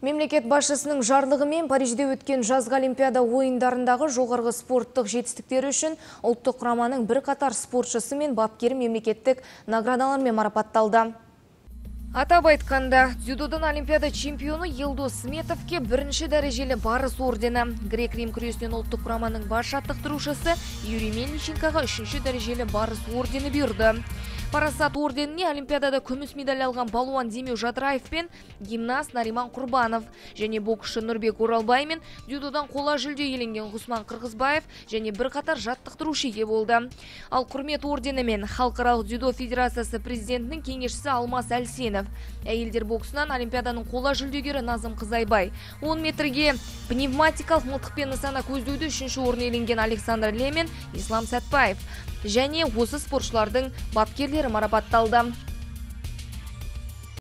Мемлекет басшысының жарлығымен Парижде өткен жазғы Олимпиада ойындарындағы жоғарғы спорттық жетістіктері үшін ұлттық құраманың бірқатар спортшысы мен бапкері мемлекеттік наградалармен марапатталды. Атап айтқанда, дзюдодан Олимпиада чемпионы Елдос Сметовке бірінші дәрежелі барыс ордені, грек-рим күресінен ұлттық құраманың бас жаттықтырушысы Юрий Мельниченкоға үшінші дәрежелі барыс ордені берді. Парасат орденіне Олимпиадада күміс медаль алған Балуан Демеу Жатраев пен гимнаст Нариман Курбанов, және боксшы Нұрбек Оралбай мен дзюдодан қола жүлде иеленген Құсман Кырғызбаев және бірқатар жаттықтырушы ие болды. Ал құрмет орденімен Халықаралық дзюдо федерациясы президентінің кеңесшісі Алмас Альсенов, әйелдер боксынан Олимпиаданың қола жүлдегері Назым Қазайбай, 10 метрге пневматикалық мылтықпен нысана көздеуде үшінші орын иеленген Александр Лемен, Ислам Сатбаев және осы спортшылардың бапкерлері марапатталды.